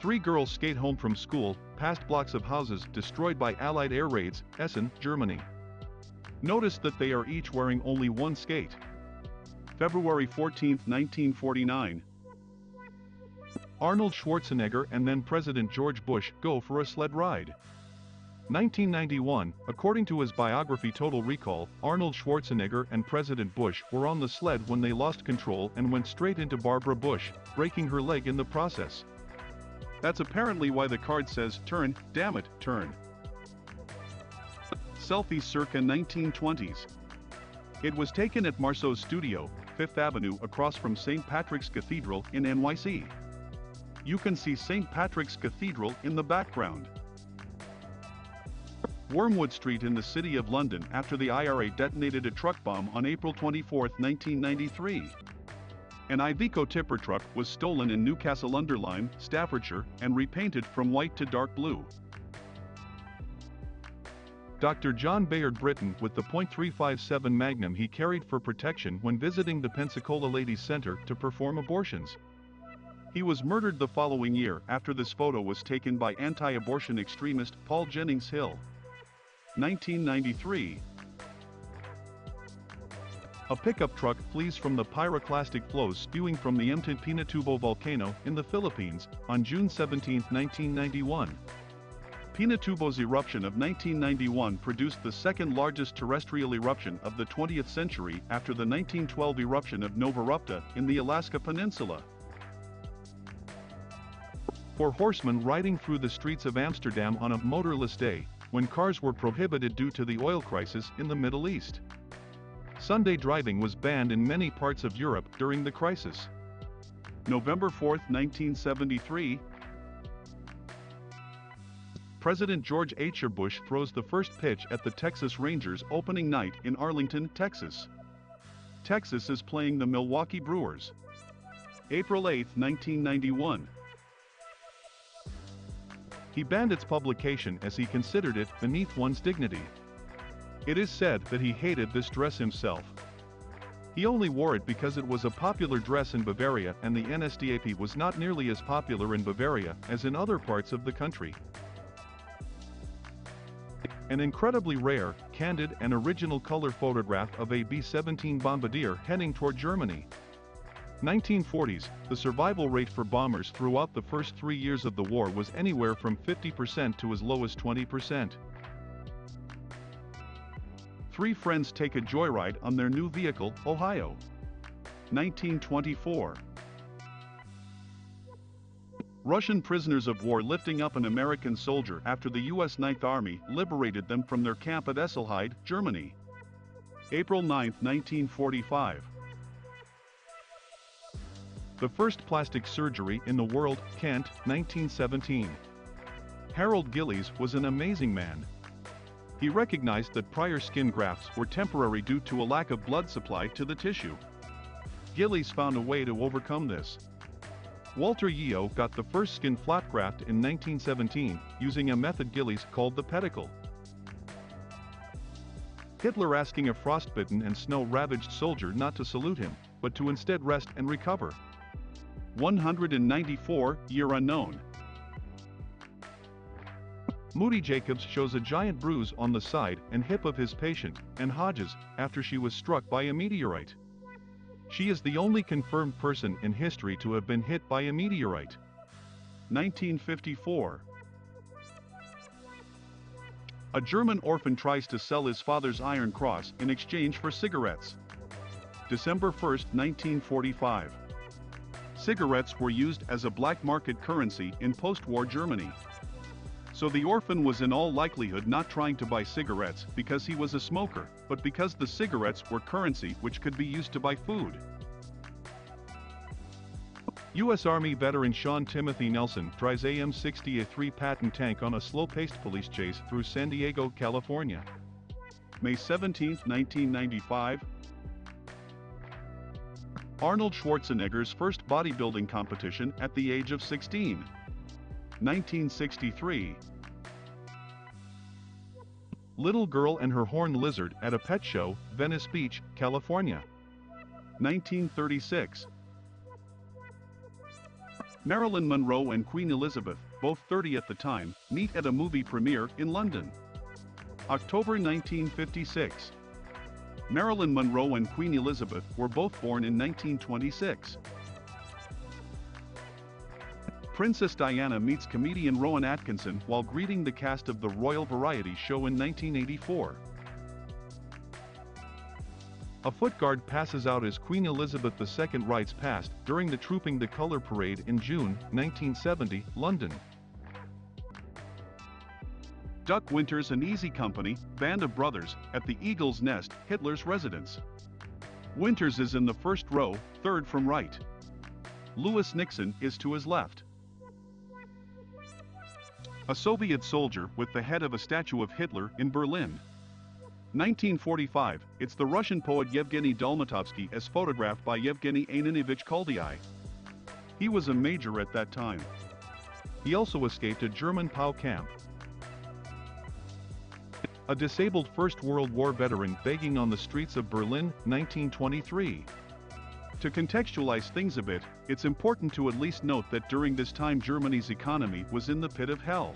Three girls skate home from school, past blocks of houses destroyed by Allied air raids, Essen, Germany. Notice that they are each wearing only one skate. February 14, 1949. Arnold Schwarzenegger and then President George Bush go for a sled ride. 1991, according to his biography Total Recall, Arnold Schwarzenegger and President Bush were on the sled when they lost control and went straight into Barbara Bush, breaking her leg in the process. That's apparently why the card says, "Turn, damn it, turn." Selfie circa 1920s. It was taken at Marceau's studio, 5th Avenue across from St. Patrick's Cathedral in NYC. You can see St. Patrick's Cathedral in the background. Wormwood Street in the City of London after the IRA detonated a truck bomb on April 24, 1993. An Iveco tipper truck was stolen in Newcastle Under Lyme, Staffordshire, and repainted from white to dark blue. Dr. John Bayard Britton with the .357 Magnum he carried for protection when visiting the Pensacola Ladies' Center to perform abortions. He was murdered the following year after this photo was taken by anti-abortion extremist Paul Jennings Hill. 1993. A pickup truck flees from the pyroclastic flows spewing from the Mt. Pinatubo volcano in the Philippines on June 17, 1991. Pinatubo's eruption of 1991 produced the second largest terrestrial eruption of the 20th century after the 1912 eruption of Novarupta in the Alaska Peninsula. Four horsemen riding through the streets of Amsterdam on a motorless day, when cars were prohibited due to the oil crisis in the Middle East. Sunday driving was banned in many parts of Europe during the crisis. November 4, 1973. President George H.W. Bush throws the first pitch at the Texas Rangers opening night in Arlington, Texas. Texas is playing the Milwaukee Brewers. April 8, 1991. He banned its publication as he considered it beneath one's dignity. It is said that he hated this dress himself. He only wore it because it was a popular dress in Bavaria, and the NSDAP was not nearly as popular in Bavaria as in other parts of the country. An incredibly rare, candid and original color photograph of a B-17 bombardier heading toward Germany. 1940s, the survival rate for bombers throughout the first 3 years of the war was anywhere from 50% to as low as 20%. Three friends take a joyride on their new vehicle, Ohio. 1924. Russian prisoners of war lifting up an American soldier after the U.S. 9th Army liberated them from their camp at Esselheide, Germany. April 9, 1945. The first plastic surgery in the world, Kent, 1917. Harold Gillies was an amazing man. He recognized that prior skin grafts were temporary due to a lack of blood supply to the tissue. Gillies found a way to overcome this. Walter Yeo got the first skin flap graft in 1917, using a method Gillies called the pedicle. Hitler asking a frostbitten and snow-ravaged soldier not to salute him, but to instead rest and recover. 194, year unknown. Moody Jacobs shows a giant bruise on the side and hip of his patient, Ann Hodges, after she was struck by a meteorite. She is the only confirmed person in history to have been hit by a meteorite. 1954. A German orphan tries to sell his father's Iron Cross in exchange for cigarettes. December 1, 1945. Cigarettes were used as a black market currency in post-war Germany. So the orphan was in all likelihood not trying to buy cigarettes because he was a smoker, but because the cigarettes were currency which could be used to buy food. U.S. Army veteran Sean Timothy Nelson drives AM-60A3 Patton tank on a slow-paced police chase through San Diego, California. May 17, 1995. Arnold Schwarzenegger's first bodybuilding competition at the age of 16. 1963. Little girl and her horned lizard at a pet show, Venice Beach, California. 1936. Marilyn Monroe and Queen Elizabeth, both 30 at the time, meet at a movie premiere in London. October 1956. Marilyn Monroe and Queen Elizabeth were both born in 1926. Princess Diana meets comedian Rowan Atkinson while greeting the cast of the Royal Variety Show in 1984. A footguard passes out as Queen Elizabeth II rides past during the Trooping the Colour Parade in June 1970, London. Duck Winters and Easy Company, band of brothers, at the Eagle's Nest, Hitler's residence. Winters is in the first row, third from right. Lewis Nixon is to his left. A Soviet soldier with the head of a statue of Hitler in Berlin. 1945, it's the Russian poet Yevgeny Dolmatovsky as photographed by Yevgeny Anonyevich Koldai. He was a major at that time. He also escaped a German POW camp. A disabled First World War veteran begging on the streets of Berlin, 1923. To contextualize things a bit, it's important to at least note that during this time Germany's economy was in the pit of hell.